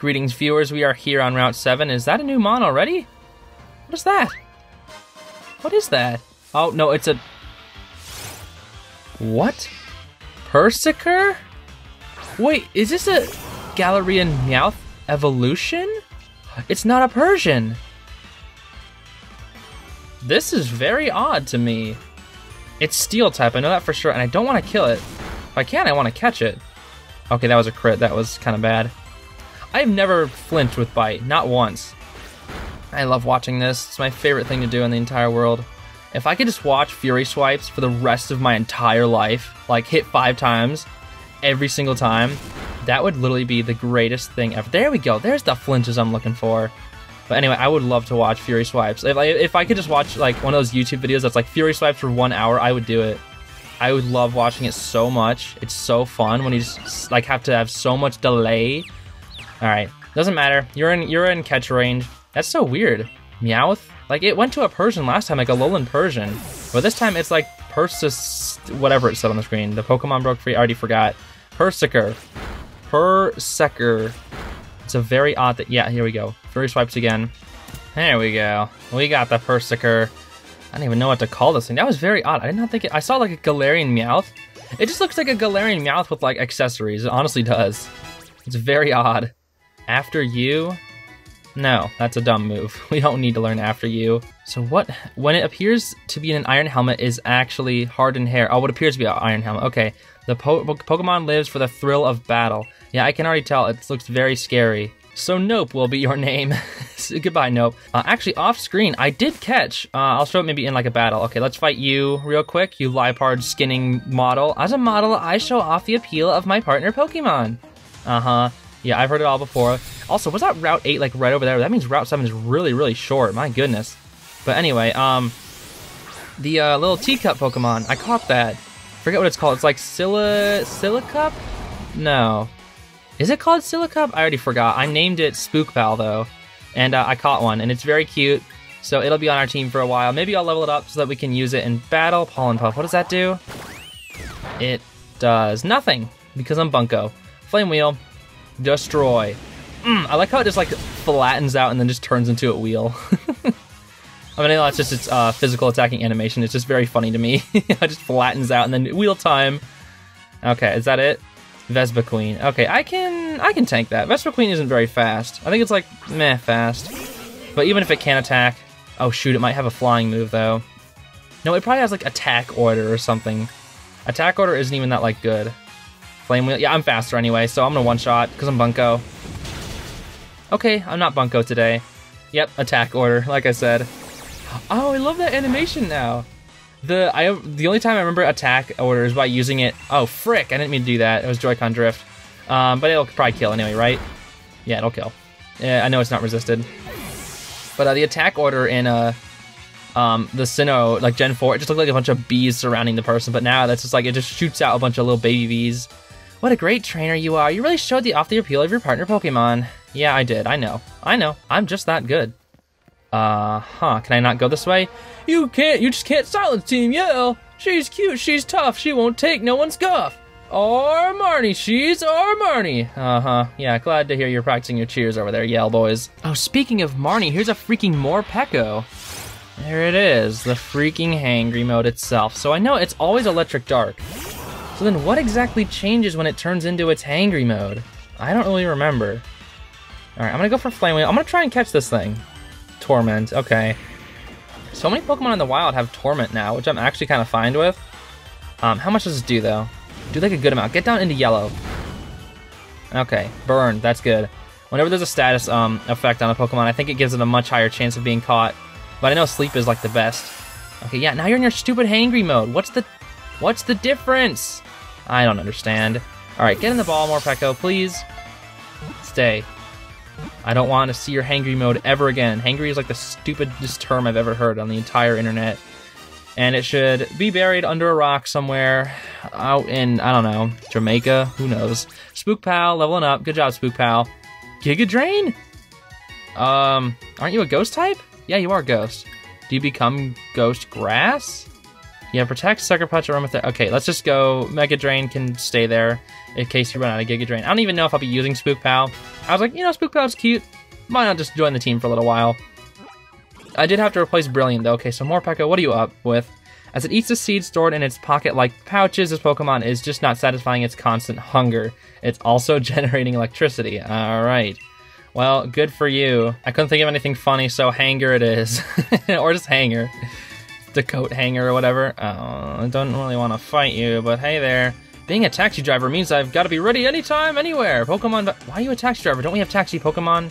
Greetings, viewers. We are here on Route 7. Is that a new mon already? What is that? What is that? Oh, no, it's a... What? Perrserker? Wait, is this a Galarian Meowth evolution? It's not a Persian. This is very odd to me. It's Steel type, I know that for sure, and I don't want to kill it. If I can, I want to catch it. Okay, that was a crit. That was kind of bad. I've never flinched with Bite, not once. I love watching this. It's my favorite thing to do in the entire world. If I could just watch Fury Swipes for the rest of my entire life, like hit 5 times every single time, that would literally be the greatest thing ever. There we go. There's the flinches I'm looking for. But anyway, I would love to watch Fury Swipes. If I could just watch like one of those YouTube videos that's like Fury Swipes for 1 hour, I would do it. I would love watching it so much. It's so fun when you just like have to have so much delay. All right, doesn't matter. You're in catch range. That's so weird. Meowth? Like it went to a Persian last time, like a Alolan Persian. But this time it's like whatever it said on the screen. The Pokemon broke free, I already forgot. Perrserker. Perrserker. It's a very odd thing. Yeah, here we go. Fury Swipes again. There we go. We got the Perrserker. I don't even know what to call this thing. That was very odd. I did not think it, I saw like a Galarian Meowth. It just looks like a Galarian Meowth with like accessories. It honestly does. It's very odd. After you? No, that's a dumb move. We don't need to learn after you. So what, when it appears to be an iron helmet is actually hardened hair. Oh, what appears to be an iron helmet, okay. The Pokemon lives for the thrill of battle. Yeah, I can already tell, it looks very scary. So Nope will be your name. Goodbye, Nope. Actually, off screen, I did catch, I'll show it maybe in like a battle. Okay, let's fight you real quick, you Liepard skinning model. As a model, I show off the appeal of my partner Pokemon. Uh-huh. Yeah, I've heard it all before. Also, was that Route 8 like right over there? That means Route 7 is really, really short. My goodness. But anyway, the little teacup Pokemon, I caught that. Forget what it's called. It's like Silicup? No. Is it called Silicup? I already forgot. I named it Spook Pal though, and I caught one, and it's very cute. So it'll be on our team for a while. Maybe I'll level it up so that we can use it in battle. Pollen Puff. What does that do? It does nothing because I'm Bunko. Flame Wheel. Destroy. I like how it just like flattens out and then just turns into a wheel. I mean, that's just its physical attacking animation. It's just very funny to me. It just flattens out and then wheel time. Okay, is that it? Vespiquen. Okay, I can tank that. Vespiquen isn't very fast. I think it's like meh fast. But even if it can attack, oh shoot, it might have a flying move though. No, it probably has like Attack Order or something. Attack Order isn't even that like good. Flame Wheel. Yeah, I'm faster anyway, so I'm gonna one-shot because I'm Bunko. Okay, I'm not Bunko today. Yep, Attack Order, like I said. Oh, I love that animation now. The only time I remember Attack Order is by using it. Oh, frick! I didn't mean to do that. It was Joy-Con Drift. But it'll probably kill anyway, right? Yeah, it'll kill. Yeah, I know it's not resisted. But the Attack Order in the Sinnoh, like Gen 4, it just looked like a bunch of bees surrounding the person. But now that's just like it just shoots out a bunch of little baby bees. What a great trainer you are. You really showed off the appeal of your partner Pokemon. Yeah, I did. I know. I know. I'm just that good. Can I not go this way? You can't. You just can't silence Team Yell. She's cute. She's tough. She won't take no one's scuff. Or Marnie. She's our Marnie. Uh-huh. Yeah, glad to hear you're practicing your cheers over there, Yell boys. Oh, speaking of Marnie, here's a freaking Morpeko. There it is. The freaking hangry mode itself. So I know it's always Electric Dark. So then what exactly changes when it turns into its hangry mode? I don't really remember. All right, I'm gonna go for Flame Wheel. I'm gonna try and catch this thing. Torment, okay. So many Pokemon in the wild have Torment now, which I'm actually kind of fine with. How much does it do though? Do like a good amount. Get down into yellow. Okay, burn, that's good. Whenever there's a status effect on a Pokemon, I think it gives it a much higher chance of being caught. But I know sleep is like the best. Okay, yeah, now you're in your stupid hangry mode. What's the difference? I don't understand. All right, get in the ball, Morpeko, please. Stay. I don't want to see your hangry mode ever again. Hangry is like the stupidest term I've ever heard on the entire internet. And it should be buried under a rock somewhere out in, I don't know, Jamaica, who knows. Spook Pal, leveling up. Good job, Spook Pal. Giga Drain? Aren't you a ghost type? Yeah, you are ghost. Do you become ghost grass? Yeah, Protect, Sucker Punch, Aromatherapy. Okay, let's just go. Mega Drain can stay there in case you run out of Giga Drain. I don't even know if I'll be using Spook Pal. I was like, you know, Spook Pal's cute. Might not just join the team for a little while. I did have to replace Brilliant, though. Okay, so Morpeko, what are you up with? As it eats the seeds stored in its pocket-like pouches, this Pokemon is just not satisfying its constant hunger. It's also generating electricity. All right. Well, good for you. I couldn't think of anything funny, so hanger it is. Or just hanger. The coat hanger or whatever. Oh, I don't really want to fight you, but hey there. Being a taxi driver means I've got to be ready anytime, anywhere. Pokemon... Why are you a taxi driver? Don't we have taxi Pokemon?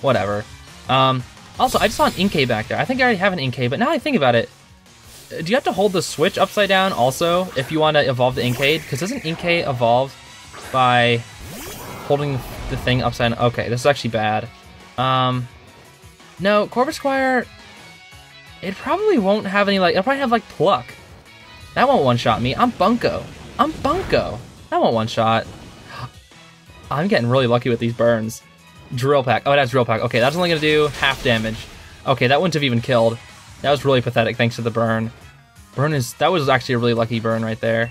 Whatever. Also, I just saw an Inkay back there. I think I already have an Inkay, but now I think about it. Do you have to hold the Switch upside down also if you want to evolve the Inkay? Because doesn't Inkay evolve by holding the thing upside down? Okay, this is actually bad. No, Corvisquire, it probably won't have any, like, it'll probably have, like, Pluck. That won't one-shot me. I'm Bunko. I'm Bunko. That won't one-shot. I'm getting really lucky with these burns. Drill Pack. Oh, it has Drill Pack. Okay, that's only going to do half damage. Okay, that wouldn't have even killed. That was really pathetic thanks to the burn. That was actually a really lucky burn right there.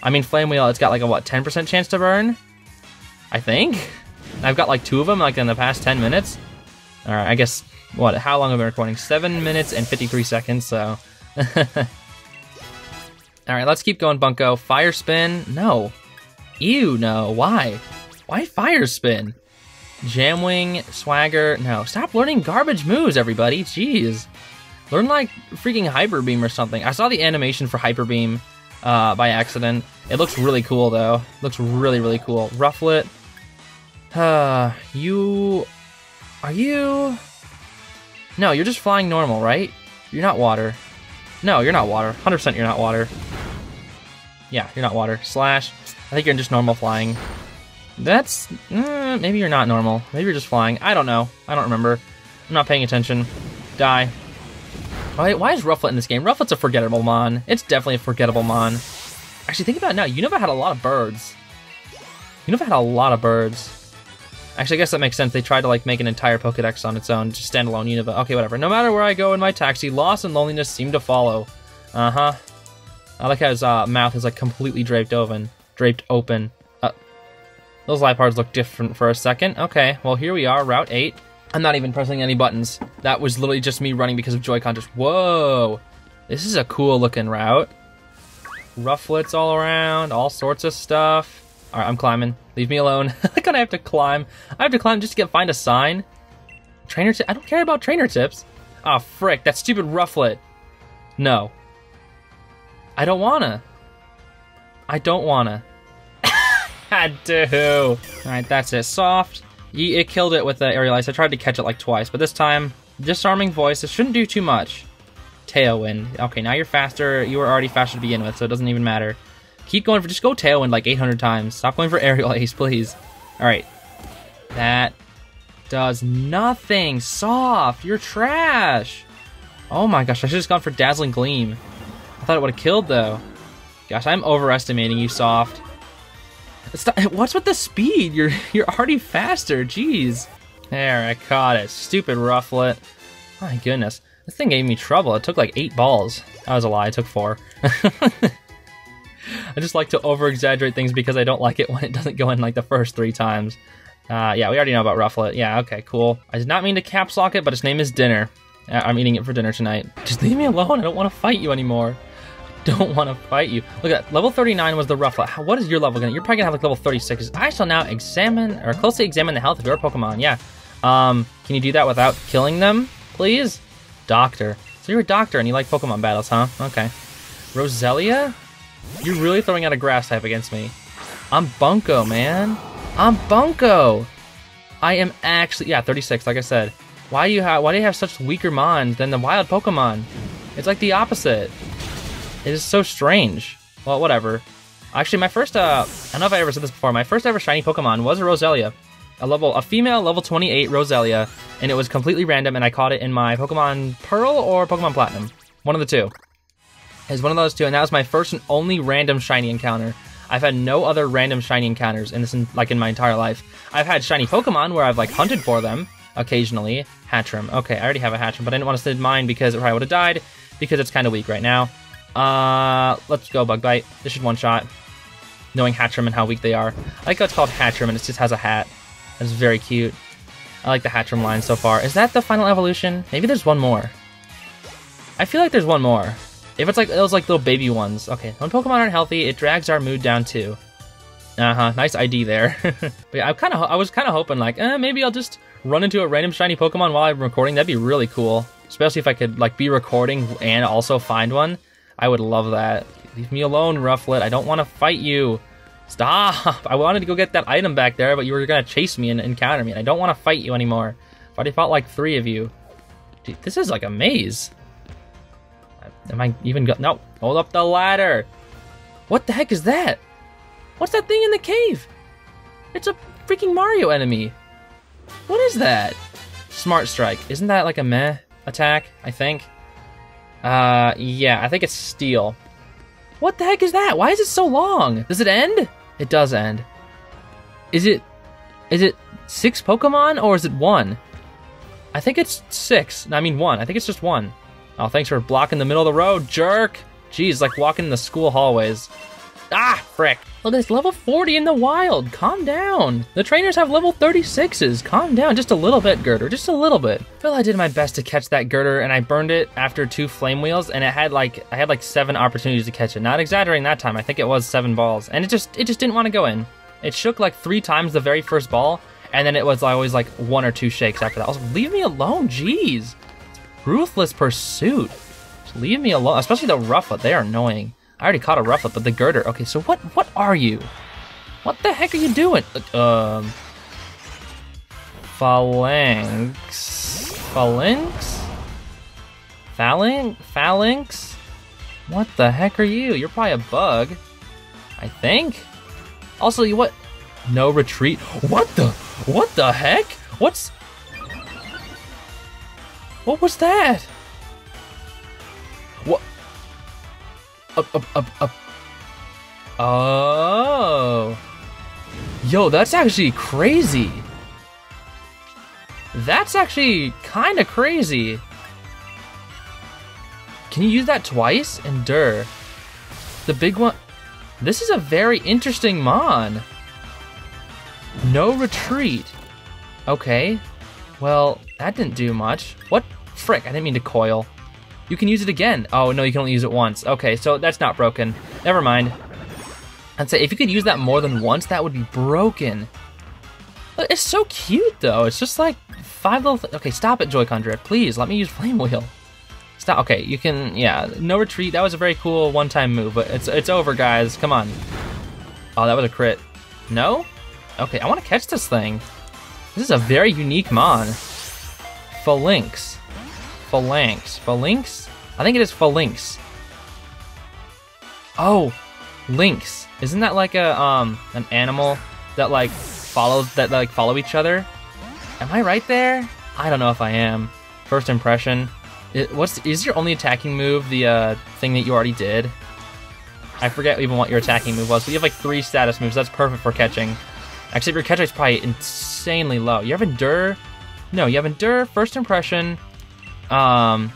I mean, Flame Wheel, it's got like a, what, 10% chance to burn? I think? I've got like two of them like in the past 10 minutes. All right, I guess, what, how long have I been recording? 7 minutes and 53 seconds, so. All right, let's keep going, Bunko. Fire Spin, no. Ew, no, why? Why Fire Spin? Jamwing, Swagger, no. Stop learning garbage moves, everybody, jeez. Learn, like, freaking Hyper Beam or something. I saw the animation for Hyper Beam by accident. It looks really cool, though. It looks really, really cool. Rufflet. Are you... No, you're just flying normal, right? You're not water. No, you're not water. 100% you're not water. Yeah, you're not water. Slash. I think you're just normal flying. That's... maybe you're not normal. Maybe you're just flying. I don't know. I don't remember. I'm not paying attention. Die. Why is Rufflet in this game? Rufflet's a forgettable mon. It's definitely a forgettable mon. Actually, think about it now. Unova had a lot of birds. Unova had a lot of birds. Actually, I guess that makes sense. They tried to, like, make an entire Pokedex on its own. Just standalone Unova. Okay, whatever. No matter where I go in my taxi, loss and loneliness seem to follow. Uh-huh. I like how his mouth is, like, completely draped open. Those Lipards look different for a second. Okay, well, here we are. Route 8. I'm not even pressing any buttons. That was literally just me running because of Joy-Con Drift. Whoa! This is a cool looking route. Rufflets all around, all sorts of stuff. Alright, I'm climbing. Leave me alone. I'm gonna have to climb. I have to climb just to find a sign. Trainer tip? I don't care about trainer tips. Ah, frick, that stupid Rufflet. No. I don't wanna. I don't wanna. I do. Alright, that's it. Soft. It killed it with the aerial ice. I tried to catch it like twice, but this time, disarming voice. It shouldn't do too much. Tailwind. Okay, now you're faster. You were already faster to begin with, so it doesn't even matter. Keep going for, just go Tailwind like 800 times. Stop going for aerial ice, please. All right. That does nothing. Soft, you're trash. Oh my gosh, I should have just gone for Dazzling Gleam. I thought it would have killed though. Gosh, I'm overestimating you, Soft. What's with the speed? You're already faster, jeez. There, I caught it. Stupid Rufflet. My goodness. This thing gave me trouble. It took like 8 balls. That was a lie, it took 4. I just like to over-exaggerate things because I don't like it when it doesn't go in like the first 3 times. Yeah, we already know about Rufflet. Yeah, okay, cool. I did not mean to caps lock it, but its name is Dinner. I'm eating it for dinner tonight. Just leave me alone, I don't want to fight you anymore. Don't want to fight you. Look at that. Level 39 was the Rufflet. What is your level gonna? You're probably gonna have like level 36. I shall now examine or closely examine the health of your Pokemon. Yeah. Can you do that without killing them, please? Doctor. So you're a doctor and you like Pokemon battles, huh? Okay. Roselia? You're really throwing out a grass type against me. I'm Bunko, man. I'm Bunko. I am actually, yeah, 36, like I said. Why do you have such weaker mons than the wild Pokemon? It's like the opposite. It is so strange. Well, whatever. Actually, my first, I don't know if I ever said this before, my first ever shiny Pokemon was a Roselia. A female level 28 Roselia, and it was completely random, and I caught it in my Pokemon Pearl or Pokemon Platinum. One of the two. It was one of those two, and that was my first and only random shiny encounter. I've had no other random shiny encounters in this, like, in my entire life. I've had shiny Pokemon where I've, like, hunted for them occasionally. Hattrem. Okay, I already have a Hattrem, but I didn't want to send mine because it probably would have died, because it's kind of weak right now. Let's go Bug Bite. This should one-shot, knowing Hattrem and how weak they are. I like how it's called Hattrem and it just has a hat. That's very cute. I like the Hattrem line so far. Is that the final evolution? Maybe there's one more. I feel like there's one more. If it's like those like little baby ones. Okay, when Pokemon aren't healthy, it drags our mood down too. Nice ID there. But yeah, I was kind of hoping like, maybe I'll just run into a random shiny Pokemon while I'm recording. That'd be really cool. Especially if I could like be recording and also find one. I would love that. Leave me alone, Rufflet. I don't want to fight you. Stop! I wanted to go get that item back there, but you were gonna chase me and encounter me, and I don't want to fight you anymore. I've already fought like 3 of you. Dude, this is like a maze. Am I even go- No! Hold up the ladder! What the heck is that? What's that thing in the cave? It's a freaking Mario enemy. What is that? Smart Strike. Isn't that like a meh attack, I think? Yeah, I think it's Steel. What the heck is that? Why is it so long? Does it end? It does end. Is it 6 Pokemon or is it 1? I think it's 6. I mean 1. I think it's just 1. Oh, thanks for blocking the middle of the road, jerk. Jeez, like walking in the school hallways. Ah, frick. Look at this, level 40 in the wild. Calm down. The trainers have level 36s. Calm down just a little bit, Girder. Just a little bit. I feel I did my best to catch that Girder, and I burned it after 2 Flame Wheels, and it had like, I had like 7 opportunities to catch it. Not exaggerating that time. I think it was 7 balls, and it just didn't want to go in. It shook like 3 times the very first ball, and then it was always like 1 or 2 shakes after that. Also, leave me alone, jeez. It's ruthless pursuit. Just leave me alone, especially the Rufflet. They are annoying. I already caught a Rufflet, but the Girder. Okay, so what are you? What the heck are you doing? Falinks? What the heck are you? You're probably a bug, I think. Also, you what? No Retreat. What the heck? What was that? What? Up. Oh. Yo, that's actually crazy. That's actually kind of crazy. Can you use that twice? Endure. The big one. This is a very interesting mon. No Retreat. Okay. Well, that didn't do much. What? Frick, I didn't mean to coil. You can use it again. Oh, no, you can only use it once. Okay, so that's not broken. Never mind. I'd say if you could use that more than once, that would be broken. It's so cute, though. It's just like 5 little things. Okay, stop it, Joy-Con Drift. Please, let me use Flame Wheel. Stop. Okay, you can, yeah. No Retreat. That was a very cool one-time move, but it's over, guys. Come on. Oh, that was a crit. No? Okay, I want to catch this thing. This is a very unique mon. Falinks? I think it is Falinks. Oh, Lynx. Isn't that like a an animal that like follows follow each other? Am I right there? I don't know if I am. First impression. Is your only attacking move the thing that you already did? I forget even what your attacking move was, but you have like 3 status moves. That's perfect for catching. Except your catch rate's probably insanely low. You have Endure? No, you have Endure, First Impression, the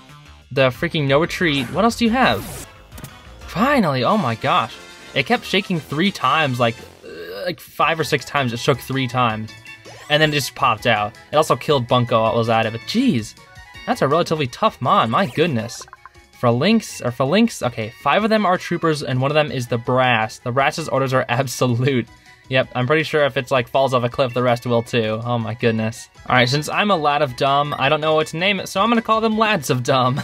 freaking No Retreat. What else do you have? Finally, oh my gosh. It kept shaking 3 times, like 5 or 6 times. It shook 3 times. And then it just popped out. It also killed Bunko while it was out of it. Jeez, that's a relatively tough mon, my goodness. For Links, okay, 5 of them are Troopers and 1 of them is the Brass. The Brass's orders are absolute. Yep, I'm pretty sure if it's like falls off a cliff, the rest will too. Oh my goodness. All right, since I'm a lad of dumb, I don't know what to name it, so I'm gonna call them lads of dumb.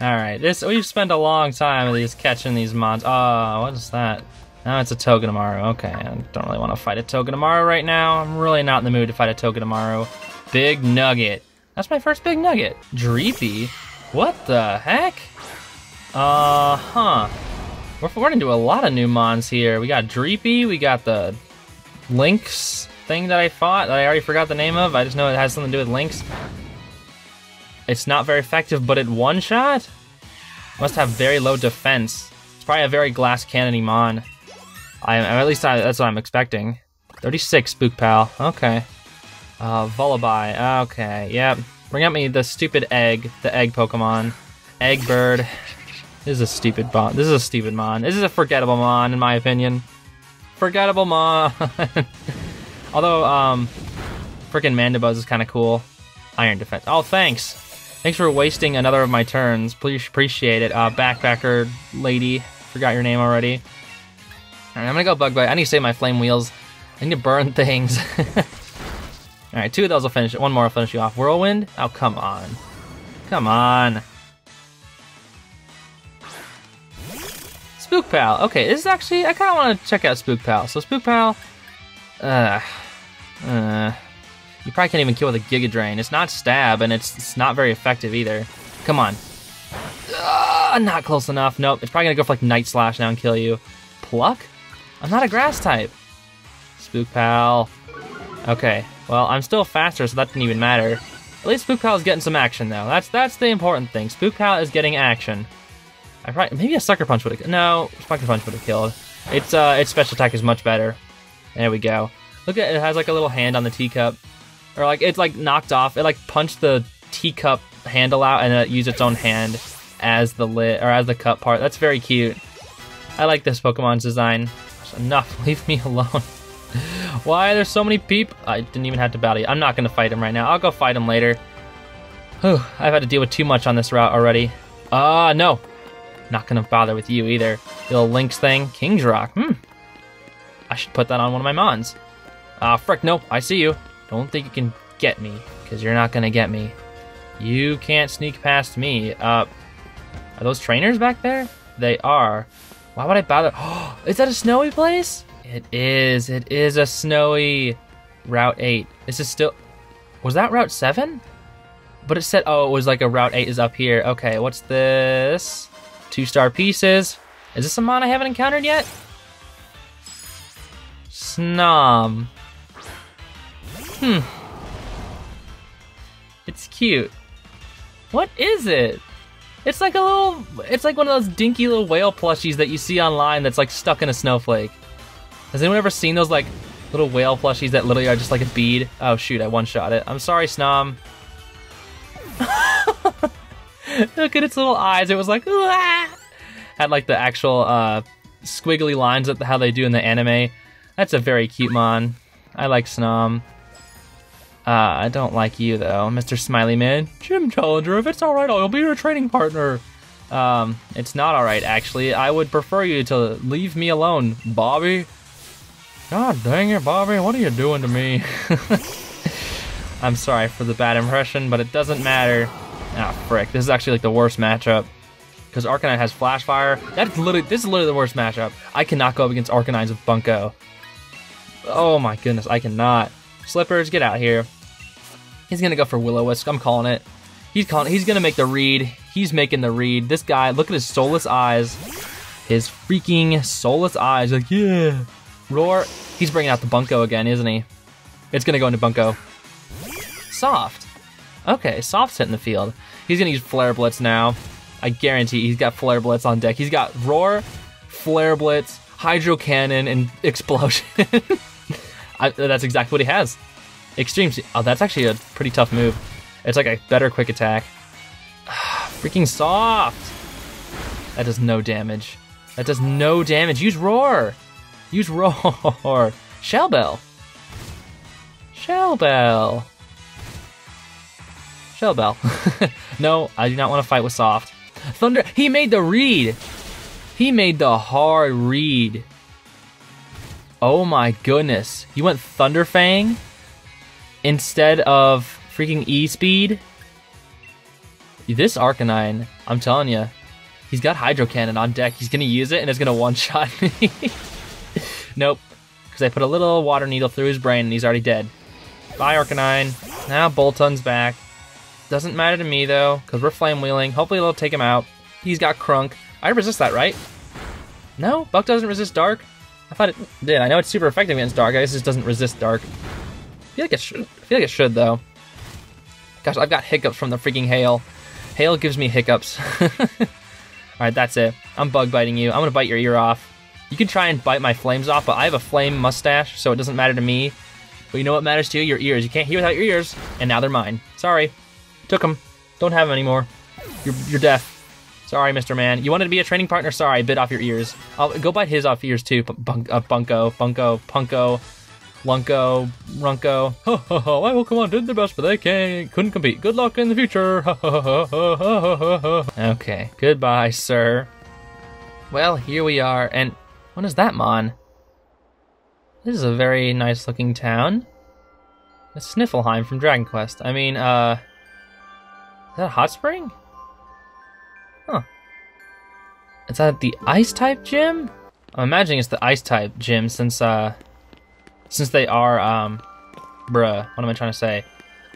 All right, we've spent a long time with these catching these mons. Oh, what is that? Oh, it's a Togedemaru. Okay, I don't really want to fight a Togedemaru right now. I'm really not in the mood to fight a Togedemaru. Big Nugget. That's my first big nugget. Dreepy. What the heck? We're gonna do a lot of new mons here. We got Dreepy, we got the Lynx thing that I fought, that I already forgot the name of. I just know it has something to do with Lynx. It's not very effective, but it one-shot? Must have very low defense. It's probably a very glass cannony mon. That's what I'm expecting. 36, Spook Pal, okay. Vullaby, okay, yep. Bring out me the stupid egg, the egg Pokemon. Egg bird. This is a stupid bot. This is a stupid mon. This is a forgettable mon, in my opinion. Forgettable mon. Although, freaking Mandibuzz is kind of cool. Iron Defense. Oh, thanks. Thanks for wasting another of my turns. Please appreciate it. Backpacker lady. Forgot your name already. Alright, I'm gonna go Bug Bite. I need to save my Flame Wheels. I need to burn things. Alright, two of those will finish it. One more will finish you off. Whirlwind? Oh, come on. Come on. Spook Pal. Okay, this is actually... I kind of want to check out Spook Pal. So Spook Pal... you probably can't even kill with a Giga Drain. It's not stab, and it's not very effective either. Come on. Not close enough. Nope, it's probably going to go for like Night Slash now and kill you. Pluck? I'm not a grass type. Spook Pal. Okay, well, I'm still faster, so that didn't even matter. At least Spook Pal is getting some action, though. That's the important thing. Spook Pal is getting action. I probably, maybe a Sucker Punch would have... No, Sucker Punch would have killed. Its special attack is much better. There we go. Look at it, has like a little hand on the teacup. Or like, it's like knocked off. It like punched the teacup handle out and used its own hand as the lid, or as the cup part. That's very cute. I like this Pokemon's design. That's enough, leave me alone. Why there's so many peep? I didn't even have to battle you. I'm not gonna fight him right now. I'll go fight him later. Whew, I've had to deal with too much on this route already. No. Not gonna bother with you either. The little Lynx thing. King's Rock, I should put that on one of my mons. Frick, nope, I see you. Don't think you can get me, because you're not gonna get me. You can't sneak past me. Are those trainers back there? They are. Why would I bother? Oh, is that a snowy place? It is a snowy Route 8. This is still, was that Route 7? But it said, oh, it was like a Route 8 is up here. Okay, what's this? 2-star pieces. Is this a mon I haven't encountered yet? Snom. It's cute. What is it? It's like a little, it's like one of those dinky little whale plushies that you see online that's like stuck in a snowflake. Has anyone ever seen those like little whale plushies that literally are just like a bead? Oh shoot, I one-shot it. I'm sorry, Snom. Look at its little eyes. It was like, Uah! Had like the actual squiggly lines that how they do in the anime. That's a very cute mon. I like Snom. I don't like you though, Mr. Smiley Man. Gym Challenger, if it's alright, I'll be your training partner. It's not alright, actually. I would prefer you to leave me alone, Bobby. God dang it, Bobby, what are you doing to me? I'm sorry for the bad impression, but it doesn't matter. Ah, frick, this is actually like the worst matchup. Because Arcanine has Flash Fire. This is literally the worst matchup. I cannot go up against Arcanines with Bunko. Oh my goodness, I cannot. Slippers, get out here. He's gonna go for Will-O-Wisp. I'm calling it. He's gonna make the read. He's making the read. This guy, look at his soulless eyes. His freaking soulless eyes. Like, yeah. Roar. He's bringing out the Bunko again, isn't he? It's gonna go into Bunko. Soft. Okay, Soft's hitting the field. He's gonna use Flare Blitz now. I guarantee he's got Flare Blitz on deck. He's got Roar, Flare Blitz, Hydro Cannon, and Explosion. That's exactly what he has. Extreme. Oh, that's actually a pretty tough move. It's like a better quick attack. Freaking Soft. That does no damage. That does no damage. Use Roar. Use Roar. Shell Bell. Shell Bell. Shell Bell. No, I do not want to fight with Soft. Thunder. He made the read. He made the hard read. Oh my goodness. You went Thunder Fang instead of freaking E-Speed? This Arcanine, I'm telling you, he's got Hydro Cannon on deck. He's going to use it and it's going to one-shot me. Nope, because I put a little water needle through his brain and he's already dead. Bye, Arcanine. Now Bolton's back. Doesn't matter to me though, because we're Flame Wheeling. Hopefully it'll take him out. He's got Crunk. I resist that, right? No, Buck doesn't resist Dark. I thought it did. I know it's super effective against Dark. I guess it doesn't resist Dark. I feel like it should though. Gosh, I've got hiccups from the freaking hail. Hail gives me hiccups. Alright, that's it. I'm bug biting you. I'm gonna bite your ear off. You can try and bite my flames off, but I have a flame mustache, so it doesn't matter to me. But you know what matters to you? Your ears. You can't hear without your ears, and now they're mine. Sorry. Took them. Don't have them anymore. You're deaf. Sorry, Mr. Man. You wanted to be a training partner? Sorry, I bit off your ears. I'll go bite his off ears too. Bunko, Lunko, Runko. Ho ho ho! I will come on. Did their best, but they couldn't compete. Good luck in the future. Ho ho ho ho ho ho ho. Okay. Goodbye, sir. Well, here we are. And what is that, Mon? This is a very nice-looking town. It's Sniffleheim from Dragon Quest. I mean, is that a hot spring? Huh. Is that the Ice-type gym? I'm imagining it's the Ice-type gym since they are, what am I trying to say?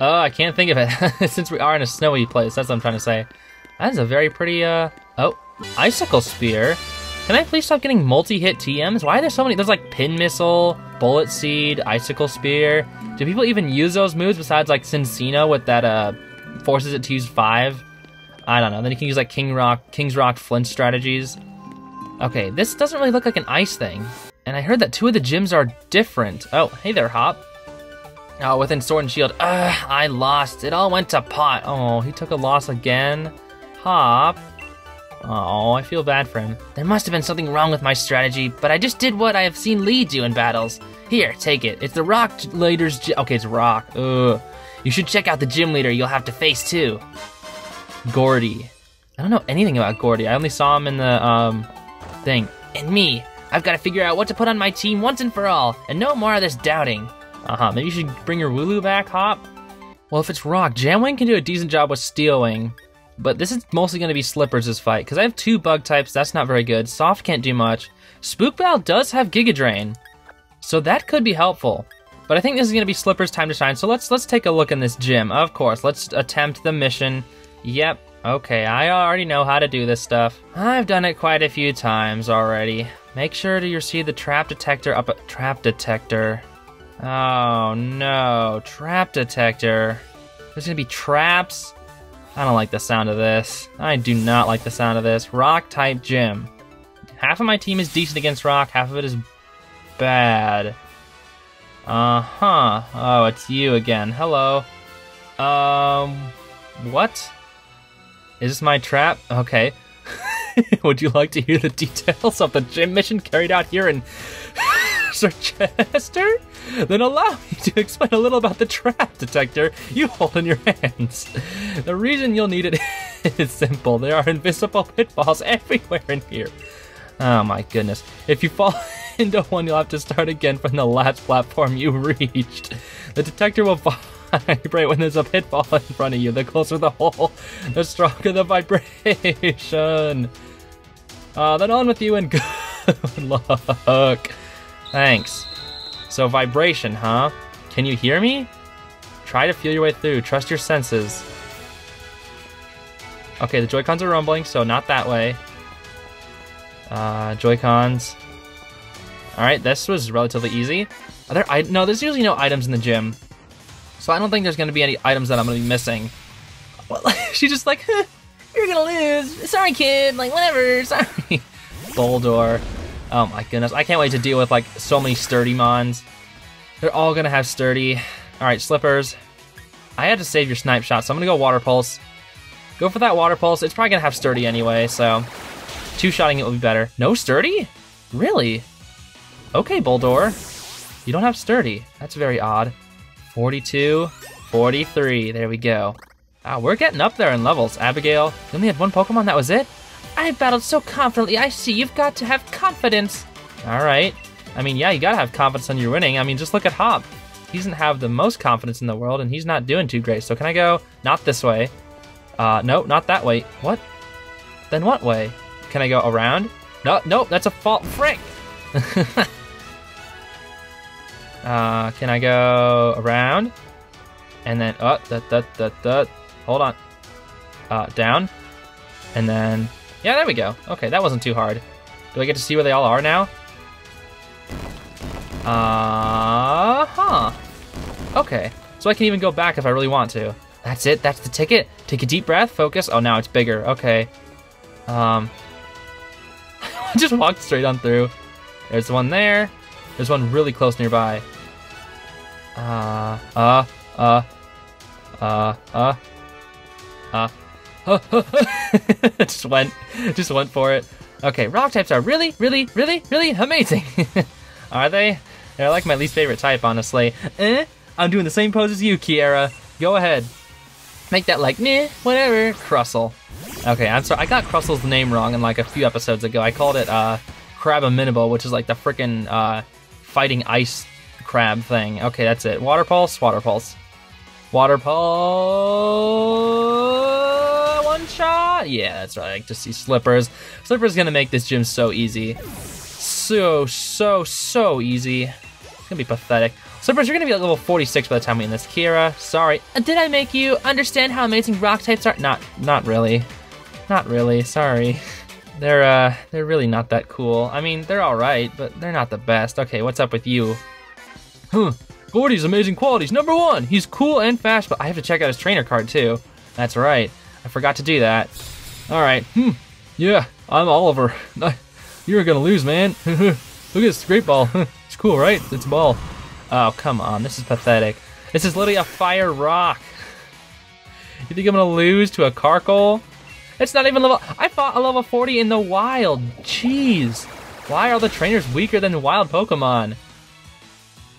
Oh, I can't think of it. Since we are in a snowy place, that's what I'm trying to say. That is a very pretty, oh, Icicle Spear. Can I please stop getting multi-hit TMs? Why are there so many? There's like Pin Missile, Bullet Seed, Icicle Spear. Do people even use those moves besides like Cincino with that forces it to use 5? I don't know. Then you can use like King's Rock Flint strategies. Okay, this doesn't really look like an ice thing. And I heard that 2 of the gyms are different. Oh, hey there, Hop. Oh, within Sword and Shield. Ugh, I lost. It all went to pot. Oh, he took a loss again. Hop. Oh, I feel bad for him. There must have been something wrong with my strategy, but I just did what I have seen Lee do in battles. Here, take it. It's the Rock Leader's gym. Okay, it's Rock. Ugh. You should check out the gym leader you'll have to face too. Gordy. I don't know anything about Gordy. I only saw him in the, thing. And me. I've got to figure out what to put on my team once and for all, and no more of this doubting. Uh-huh. Maybe you should bring your Wooloo back, Hop? Well, if it's Rock, Jamwing can do a decent job with Steel Wing. But this is mostly going to be Slippers' fight, because I have 2 bug types, that's not very good. Soft can't do much. Spook Pal does have Giga Drain, so that could be helpful. But I think this is going to be Slippers' time to shine, so let's take a look in this gym. Of course, let's attempt the mission. Yep, okay, I already know how to do this stuff. I've done it quite a few times already. Make sure to see the trap detector up at trap detector. Oh no, trap detector. There's going to be traps. I don't like the sound of this. I do not like the sound of this. Rock type gym. Half of my team is decent against Rock, half of it is bad. Uh-huh. Oh, it's you again. Hello. What? Is this my trap? Okay. Would you like to hear the details of the gym mission carried out here in Sir Chester? Then allow me to explain a little about the trap detector you hold in your hands. The reason you'll need it is simple. There are invisible pitfalls everywhere in here. Oh my goodness. If you fall into one, you'll have to start again from the last platform you reached. The detector will vibrate when there's a pitfall in front of you. The closer the hole, the stronger the vibration. Then on with you and good luck. Thanks. So vibration, huh? Can you hear me? Try to feel your way through. Trust your senses. Okay, the Joy-Cons are rumbling, so not that way. Joy-Cons. Alright, this was relatively easy. Are there no, there's usually no items in the gym. So I don't think there's going to be any items that I'm going to be missing. She's just like, huh, you're going to lose. Sorry, kid. Like, whatever. Sorry. Boldor. Oh my goodness, I can't wait to deal with like so many sturdy mons. They're all gonna have sturdy. Alright, Slippers. I had to save your snipe shot, so I'm gonna go Water Pulse. Go for that Water Pulse. It's probably gonna have sturdy anyway, so two-shotting it will be better. No sturdy? Really? Okay, Boldor. You don't have sturdy. That's very odd. 42, 43, there we go. Wow, we're getting up there in levels. Abigail, you only had 1 Pokemon, that was it? I battled so confidently, I see you've got to have confidence. All right. I mean, yeah, you gotta have confidence when you're winning. I mean, just look at Hop. He doesn't have the most confidence in the world and he's not doing too great. So can I go, not this way. No, not that way. What? Then what way? Can I go around? No, no, that's a fault. Frick. Can I go around? And then, hold on. Down. And then, yeah, there we go. Okay, that wasn't too hard. Do I get to see where they all are now? Uh-huh. Okay, so I can even go back if I really want to. That's it, that's the ticket. Take a deep breath, focus. Oh, now it's bigger, okay. I just walked straight on through. There's one there. There's one really close nearby. Just went for it. Okay, rock types are really, really, really, really amazing. Are they? They're like my least favorite type, honestly. I'm doing the same pose as you, Kiara. Go ahead. Make that like, meh, whatever, Crustle. Okay, I'm sorry, I got Crustle's name wrong in like a few episodes ago. I called it Crabaminable, which is like the frickin' fighting ice crab thing. Okay, that's it. Water Pulse, Water Pulse. Water Pulse, one shot. Yeah, that's right, I like to see Slippers. Slippers is gonna make this gym so easy. So easy. It's gonna be pathetic. Slippers, you're gonna be at level 46 by the time we end this. Kiara, sorry. Did I make you understand how amazing rock types are? Not really. Not really, sorry. They're really not that cool. I mean, they're all right, but they're not the best. Okay, what's up with you? Huh, Gordy's amazing qualities. Number one, he's cool and fast, but I have to check out his trainer card too. That's right, I forgot to do that. All right, yeah, I'm Oliver. You're gonna lose, man. Look at this great ball. It's cool, right? It's a ball. Oh, come on, this is pathetic. This is literally a fire rock. You think I'm gonna lose to a Carkle? It's not even level, I fought a level 40 in the wild, jeez. Why are the trainers weaker than wild Pokemon?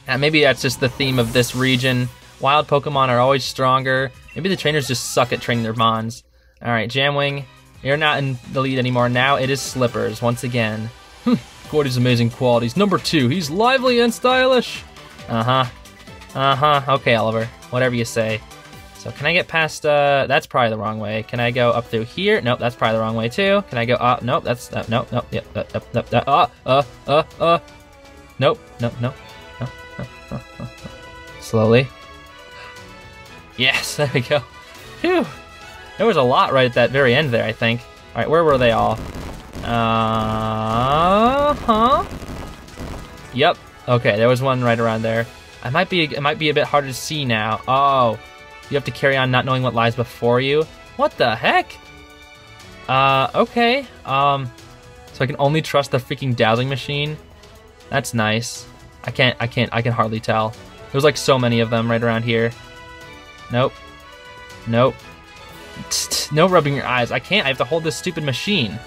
And maybe that's just the theme of this region. Wild Pokemon are always stronger. Maybe the trainers just suck at training their mons. All right, Jamwing, you're not in the lead anymore. Now it is Slippers, once again. Gordy's amazing qualities. Number two, he's lively and stylish. Okay, Oliver, whatever you say. So can I get past, that's probably the wrong way. Can I go up through here? Nope, that's probably the wrong way too. Can I go, nope, that's, nope, yep, nope. Slowly. Yes, there we go. Phew, there was a lot right at that very end there, I think. All right, where were they all? Yep. Okay, there was one right around there. It might be a bit harder to see now. Oh, you have to carry on not knowing what lies before you. What the heck? Okay. So I can only trust the freaking dowsing machine. That's nice. I can hardly tell. There's like so many of them right around here. Nope. Nope. No rubbing your eyes. I can't, I have to hold this stupid machine.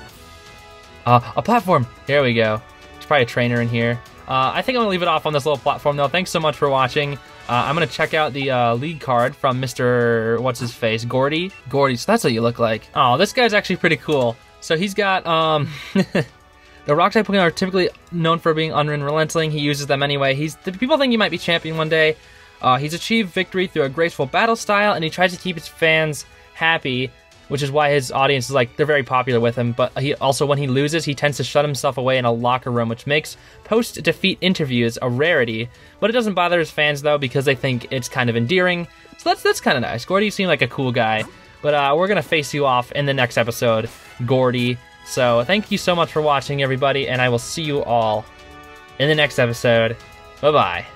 A platform, there we go. There's probably a trainer in here. I think I'm gonna leave it off on this little platform though. Thanks so much for watching. I'm gonna check out the league card from Mr. What's-His-Face, Gordy. Gordy, so that's what you look like. Oh, this guy's actually pretty cool. So he's got, the rock type Pokemon are typically known for being unrelenting. He uses them anyway. People think he might be champion one day. He's achieved victory through a graceful battle style, and he tries to keep his fans happy, which is why his audience is like, they're very popular with him, but he also, when he loses, he tends to shut himself away in a locker room, which makes post-defeat interviews a rarity, but it doesn't bother his fans though, because they think it's kind of endearing. So that's kind of nice. Gordy seemed like a cool guy, but we're gonna face you off in the next episode, Gordy. So thank you so much for watching, everybody, and I will see you all in the next episode. Bye-bye.